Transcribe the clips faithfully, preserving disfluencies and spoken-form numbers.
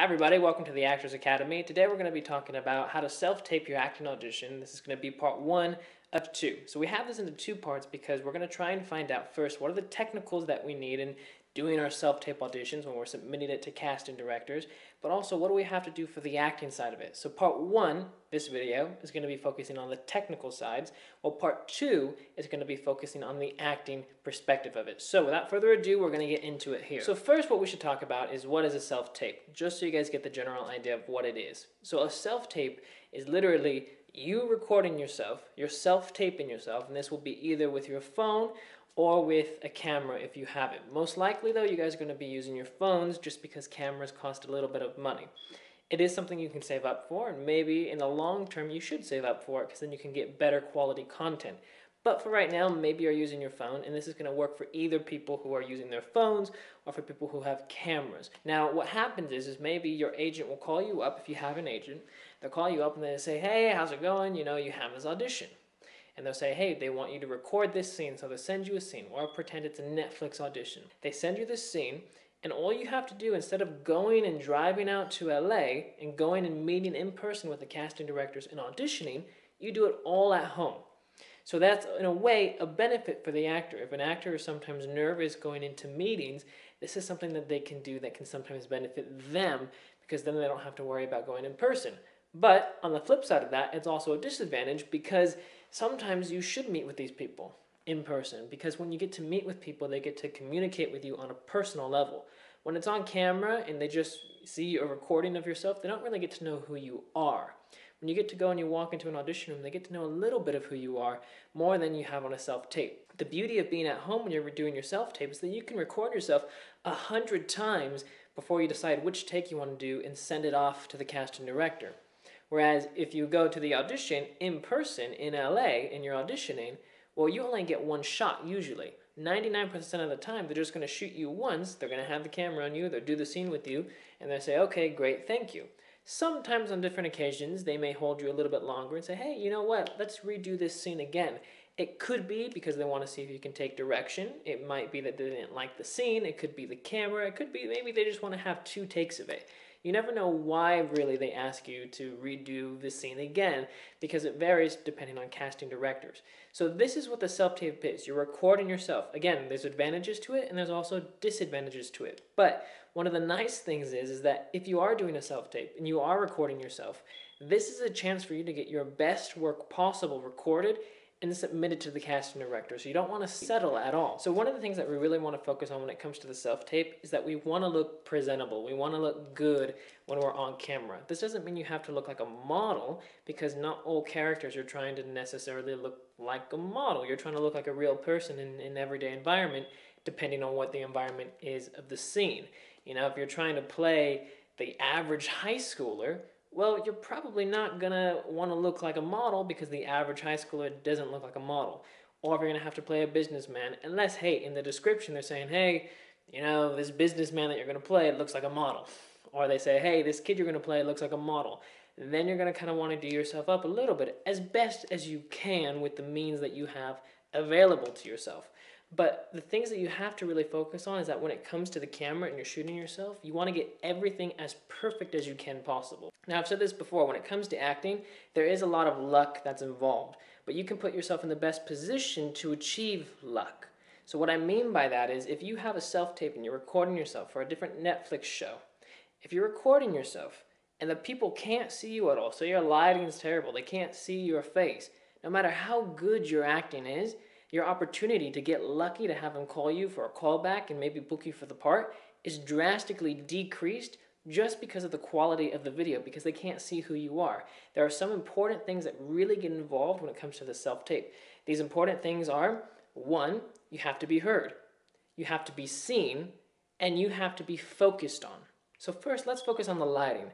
Hi everybody, welcome to the Actors Academy. Today we're going to be talking about how to self-tape your acting audition. This is going to be part one of two. So we have this into two parts because we're going to try and find out first what are the technicals that we need in doing our self-tape auditions when we're submitting it to casting directors, but also what do we have to do for the acting side of it. So part one, this video, is going to be focusing on the technical sides, while part two is going to be focusing on the acting perspective of it. So without further ado, we're going to get into it here. So first, what we should talk about is what is a self-tape, just so you guys get the general idea of what it is. So a self-tape is literally you recording yourself, you're self-taping yourself, and this will be either with your phone or with a camera if you have it. Most likely though, you guys are going to be using your phones just because cameras cost a little bit of money. It is something you can save up for, and maybe in the long term you should save up for it because then you can get better quality content. But for right now, maybe you're using your phone, and this is going to work for either people who are using their phones or for people who have cameras. Now, what happens is, is maybe your agent will call you up, if you have an agent. They'll call you up and they'll say, hey, how's it going? You know, you have this audition. And they'll say, hey, they want you to record this scene, so they'll send you a scene, or pretend it's a Netflix audition. They send you this scene, and all you have to do, instead of going and driving out to L A and going and meeting in person with the casting directors and auditioning, you do it all at home. So that's, in a way, a benefit for the actor. If an actor is sometimes nervous going into meetings, this is something that they can do that can sometimes benefit them, because then they don't have to worry about going in person. But on the flip side of that, it's also a disadvantage because sometimes you should meet with these people in person, because when you get to meet with people, they get to communicate with you on a personal level. When it's on camera and they just see a recording of yourself, they don't really get to know who you are. When you get to go and you walk into an audition room, they get to know a little bit of who you are, more than you have on a self-tape. The beauty of being at home when you're doing your self-tape is that you can record yourself a hundred times before you decide which take you want to do and send it off to the casting director. Whereas if you go to the audition in person in L A and you're auditioning, well, you only get one shot usually. ninety-nine percent of the time, they're just going to shoot you once, they're going to have the camera on you, they'll do the scene with you, and they'll say, okay, great, thank you. Sometimes on different occasions, they may hold you a little bit longer and say, hey, you know what, let's redo this scene again. It could be because they want to see if you can take direction. It might be that they didn't like the scene. It could be the camera. It could be maybe they just want to have two takes of it. You never know why, really, they ask you to redo the scene again, because it varies depending on casting directors. So this is what the self-tape is. You're recording yourself. Again, there's advantages to it, and there's also disadvantages to it. But one of the nice things is, is that if you are doing a self-tape and you are recording yourself, this is a chance for you to get your best work possible recorded and submitted to the casting director, so you don't want to settle at all. So one of the things that we really want to focus on when it comes to the self-tape is that we want to look presentable. We want to look good when we're on camera. This doesn't mean you have to look like a model, because not all characters are trying to necessarily look like a model. You're trying to look like a real person in an everyday environment, depending on what the environment is of the scene. You know, if you're trying to play the average high schooler, well, you're probably not going to want to look like a model, because the average high schooler doesn't look like a model. Or if you're going to have to play a businessman, unless, hey, in the description they're saying, hey, you know, this businessman that you're going to play looks like a model. Or they say, hey, this kid you're going to play looks like a model. And then you're going to kind of want to do yourself up a little bit, as best as you can with the means that you have available to yourself. But the things that you have to really focus on is that when it comes to the camera and you're shooting yourself, you want to get everything as perfect as you can possible. Now, I've said this before, when it comes to acting, there is a lot of luck that's involved, but you can put yourself in the best position to achieve luck. So what I mean by that is, if you have a self-tape and you're recording yourself for a different Netflix show, if you're recording yourself and the people can't see you at all, so your lighting is terrible, they can't see your face, no matter how good your acting is, your opportunity to get lucky to have them call you for a callback and maybe book you for the part is drastically decreased just because of the quality of the video, because they can't see who you are. There are some important things that really get involved when it comes to the self-tape. These important things are, one, you have to be heard, you have to be seen, and you have to be focused on. So first, let's focus on the lighting.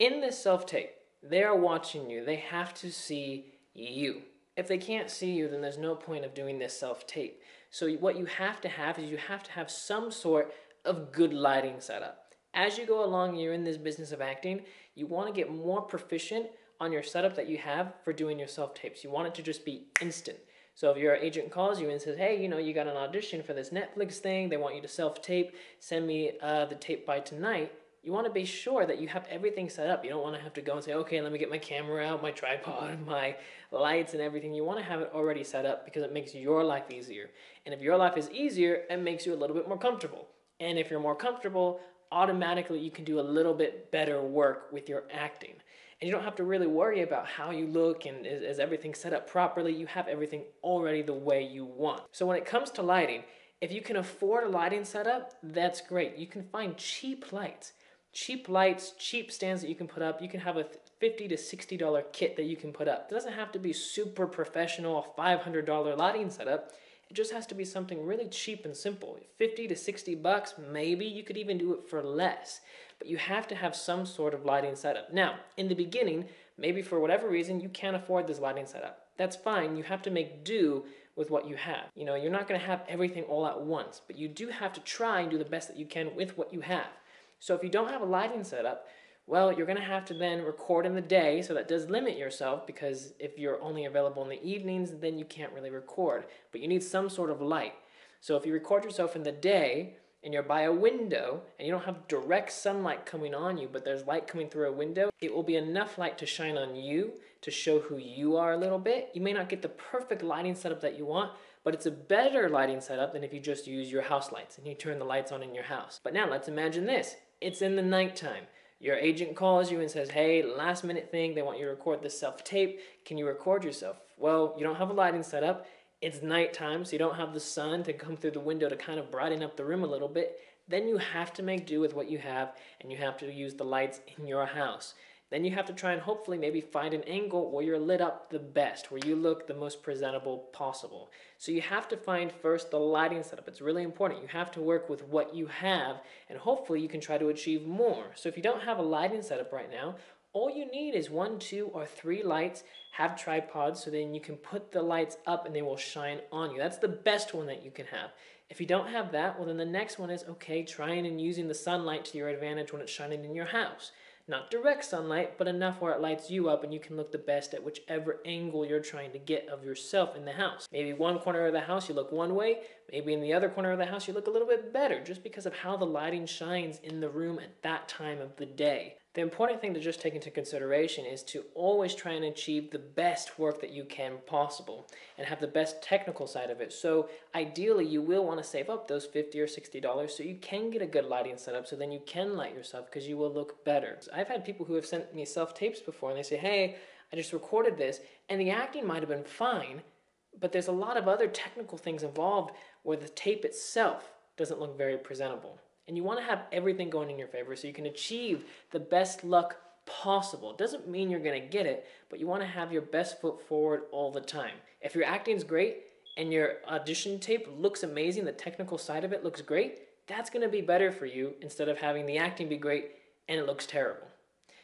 In this self-tape, they are watching you. They have to see you. If they can't see you, then there's no point of doing this self-tape. So what you have to have is you have to have some sort of good lighting setup. As you go along, you're in this business of acting, you want to get more proficient on your setup that you have for doing your self-tapes. You want it to just be instant. So if your agent calls you and says, hey, you know, you got an audition for this Netflix thing, they want you to self-tape, send me uh, the tape by tonight, you want to be sure that you have everything set up. You don't want to have to go and say, okay, let me get my camera out, my tripod, my lights and everything. You want to have it already set up because it makes your life easier. And if your life is easier, it makes you a little bit more comfortable. And if you're more comfortable, automatically you can do a little bit better work with your acting. And you don't have to really worry about how you look and is, is everything set up properly. You have everything already the way you want. So when it comes to lighting, if you can afford a lighting setup, that's great. You can find cheap lights. Cheap lights, cheap stands that you can put up. You can have a fifty to sixty dollar kit that you can put up. It doesn't have to be super professional, five hundred dollar lighting setup. It just has to be something really cheap and simple. fifty to sixty bucks, maybe you could even do it for less. But you have to have some sort of lighting setup. Now, in the beginning, maybe for whatever reason, you can't afford this lighting setup. That's fine, you have to make do with what you have. You know, you're not gonna have everything all at once, but you do have to try and do the best that you can with what you have. So if you don't have a lighting setup, well, you're gonna have to then record in the day, so that does limit yourself, because if you're only available in the evenings, then you can't really record, but you need some sort of light. So if you record yourself in the day, and you're by a window, and you don't have direct sunlight coming on you, but there's light coming through a window, it will be enough light to shine on you, to show who you are a little bit. You may not get the perfect lighting setup that you want, but it's a better lighting setup than if you just use your house lights, and you turn the lights on in your house. But now let's imagine this, it's in the nighttime. Your agent calls you and says, hey, last minute thing, they want you to record this self-tape, can you record yourself? Well, you don't have a lighting setup, it's nighttime, so you don't have the sun to come through the window to kind of brighten up the room a little bit, then you have to make do with what you have, and you have to use the lights in your house. Then you have to try and hopefully maybe find an angle where you're lit up the best, where you look the most presentable possible. So you have to find first the lighting setup. It's really important. You have to work with what you have, and hopefully you can try to achieve more. So if you don't have a lighting setup right now, all you need is one, two, or three lights. Have tripods, so then you can put the lights up and they will shine on you. That's the best one that you can have. If you don't have that, well then the next one is, okay, trying and using the sunlight to your advantage when it's shining in your house. Not direct sunlight, but enough where it lights you up and you can look the best at whichever angle you're trying to get of yourself in the house. Maybe one corner of the house you look one way, maybe in the other corner of the house you look a little bit better just because of how the lighting shines in the room at that time of the day. The important thing to just take into consideration is to always try and achieve the best work that you can possible and have the best technical side of it. So ideally you will want to save up those fifty or sixty dollars so you can get a good lighting setup, so then you can light yourself because you will look better. So I've had people who have sent me self-tapes before and they say, hey, I just recorded this and the acting might have been fine, but there's a lot of other technical things involved where the tape itself doesn't look very presentable. And you want to have everything going in your favor so you can achieve the best luck possible. It doesn't mean you're going to get it, but you want to have your best foot forward all the time. If your acting's great and your audition tape looks amazing, the technical side of it looks great, that's going to be better for you instead of having the acting be great and it looks terrible.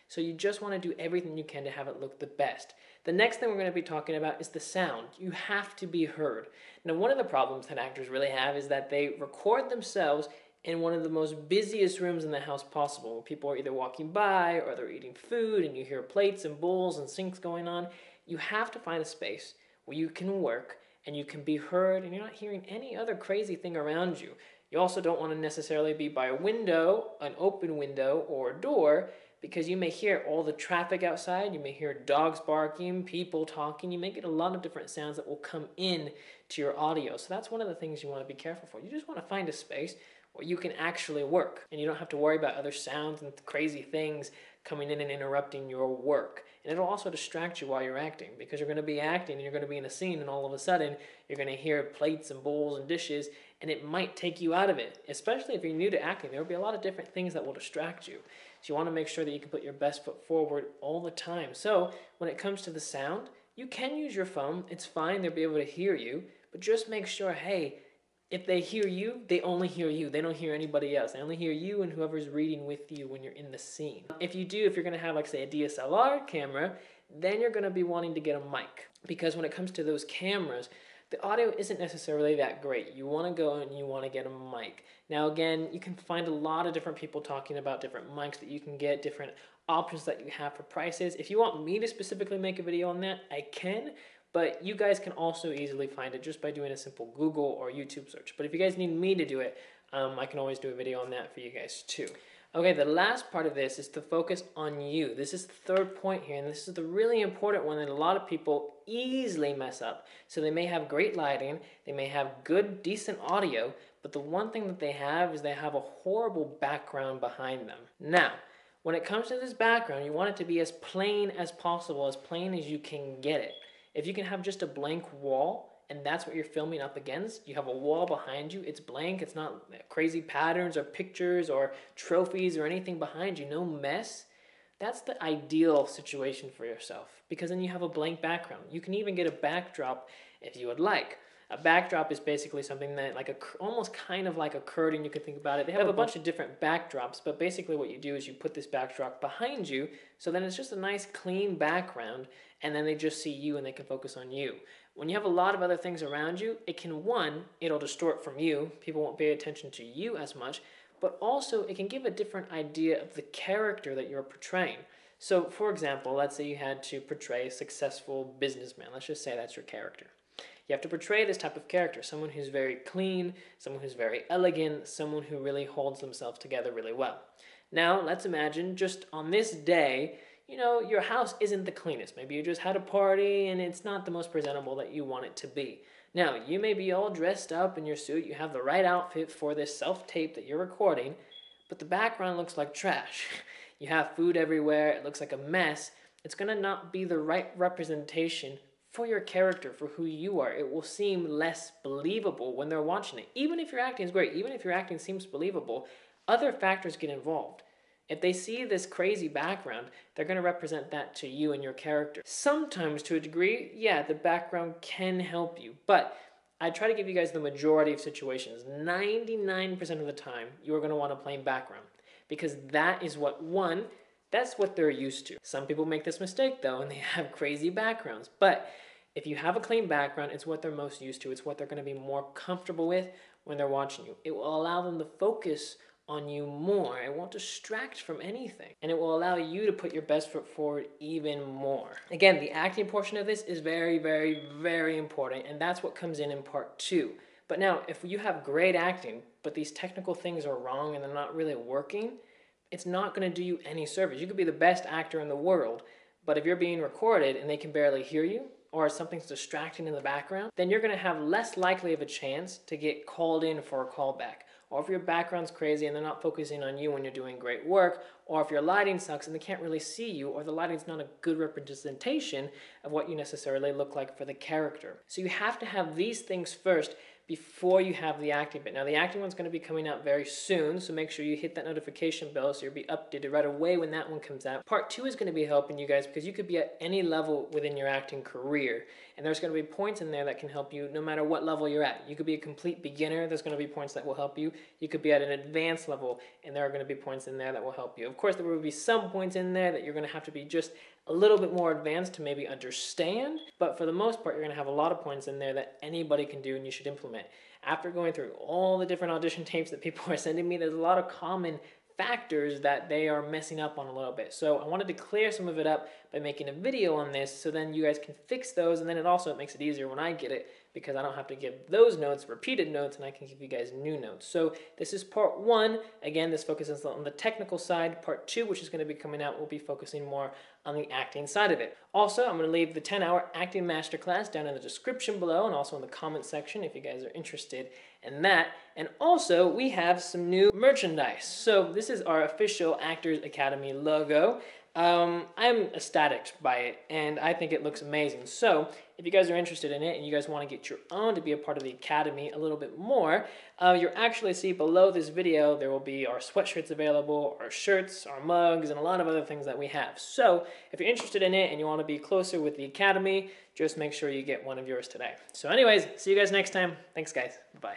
So you just want to do everything you can to have it look the best. The next thing we're going to be talking about is the sound. You have to be heard. Now, one of the problems that actors really have is that they record themselves in one of the most busiest rooms in the house possible. People are either walking by or they're eating food and you hear plates and bowls and sinks going on. You have to find a space where you can work and you can be heard and you're not hearing any other crazy thing around you. You also don't want to necessarily be by a window, an open window or a door, because you may hear all the traffic outside, you may hear dogs barking, people talking, you may get a lot of different sounds that will come in to your audio. So that's one of the things you want to be careful for. You just want to find a space where you can actually work and you don't have to worry about other sounds and crazy things coming in and interrupting your work. And it'll also distract you while you're acting, because you're going to be acting and you're going to be in a scene and all of a sudden you're going to hear plates and bowls and dishes and it might take you out of it. Especially if you're new to acting, there will be a lot of different things that will distract you. So you want to make sure that you can put your best foot forward all the time. So when it comes to the sound, you can use your phone, it's fine, they'll be able to hear you, but just make sure, hey, if they hear you, they only hear you. They don't hear anybody else. They only hear you and whoever's reading with you when you're in the scene. If you do, if you're gonna have like say a D S L R camera, then you're gonna be wanting to get a mic. Because when it comes to those cameras, the audio isn't necessarily that great. You wanna go and you wanna get a mic. Now again, you can find a lot of different people talking about different mics that you can get, different options that you have for prices. If you want me to specifically make a video on that, I can. But you guys can also easily find it just by doing a simple Google or YouTube search. But if you guys need me to do it, um, I can always do a video on that for you guys too. Okay, the last part of this is to focus on you. This is the third point here, and this is the really important one that a lot of people easily mess up. So they may have great lighting, they may have good, decent audio, but the one thing that they have is they have a horrible background behind them. Now, when it comes to this background, you want it to be as plain as possible, as plain as you can get it. If you can have just a blank wall, and that's what you're filming up against, you have a wall behind you, it's blank, it's not crazy patterns or pictures or trophies or anything behind you, no mess, that's the ideal situation for yourself, because then you have a blank background. You can even get a backdrop if you would like. A backdrop is basically something that, like, a, almost kind of like a curtain, you could think about it. They have a bunch of different backdrops, but basically what you do is you put this backdrop behind you, so then it's just a nice, clean background, and then they just see you and they can focus on you. When you have a lot of other things around you, it can, one, it'll distort from you. People won't pay attention to you as much, but also it can give a different idea of the character that you're portraying. So, for example, let's say you had to portray a successful businessman. Let's just say that's your character. You have to portray this type of character, someone who's very clean, someone who's very elegant, someone who really holds themselves together really well. Now, let's imagine just on this day, you know, your house isn't the cleanest. Maybe you just had a party and it's not the most presentable that you want it to be. Now, you may be all dressed up in your suit, you have the right outfit for this self-tape that you're recording, but the background looks like trash. You have food everywhere, it looks like a mess. It's gonna not be the right representation for your character, for who you are. It will seem less believable when they're watching it. Even if your acting is great, even if your acting seems believable, other factors get involved. If they see this crazy background, they're going to represent that to you and your character. Sometimes, to a degree, yeah, the background can help you, but I try to give you guys the majority of situations. ninety-nine percent of the time, you're going to want a plain background, because that is what, one, that's what they're used to. Some people make this mistake though, and they have crazy backgrounds, but if you have a clean background, it's what they're most used to. It's what they're gonna be more comfortable with when they're watching you. It will allow them to focus on you more. It won't distract from anything, and it will allow you to put your best foot forward even more. Again, the acting portion of this is very, very, very important, and that's what comes in in part two. But now, if you have great acting, but these technical things are wrong and they're not really working, it's not going to do you any service. You could be the best actor in the world, but if you're being recorded and they can barely hear you, or something's distracting in the background, then you're going to have less likely of a chance to get called in for a callback. Or if your background's crazy and they're not focusing on you when you're doing great work, or if your lighting sucks and they can't really see you, or the lighting's not a good representation of what you necessarily look like for the character. So you have to have these things first before you have the acting bit. Now, the acting one's going to be coming out very soon, so make sure you hit that notification bell so you'll be updated right away when that one comes out. Part two is going to be helping you guys, because you could be at any level within your acting career, and there's going to be points in there that can help you no matter what level you're at. You could be a complete beginner, there's going to be points that will help you. You could be at an advanced level, and there are going to be points in there that will help you. Of course, there will be some points in there that you're going to have to be just a little bit more advanced to maybe understand, but for the most part, you're going to have a lot of points in there that anybody can do and you should implement. After going through all the different audition tapes that people are sending me, there's a lot of common factors that they are messing up on a little bit. So I wanted to clear some of it up by making a video on this, so then you guys can fix those, and then it also makes it easier when I get it, because I don't have to give those notes, repeated notes, and I can give you guys new notes. So this is part one. Again, this focuses on the technical side. Part two, which is going to be coming out, will be focusing more on the acting side of it. Also, I'm going to leave the ten hour acting masterclass down in the description below, and also in the comment section if you guys are interested in that. And also, we have some new merchandise. So this is our official Actors Academy logo. Um, I'm ecstatic by it, and I think it looks amazing. So if you guys are interested in it and you guys want to get your own to be a part of the Academy a little bit more, uh, you'll actually see below this video there will be our sweatshirts available, our shirts, our mugs, and a lot of other things that we have. So if you're interested in it and you want to be closer with the Academy, just make sure you get one of yours today. So anyways, see you guys next time. Thanks guys. Bye.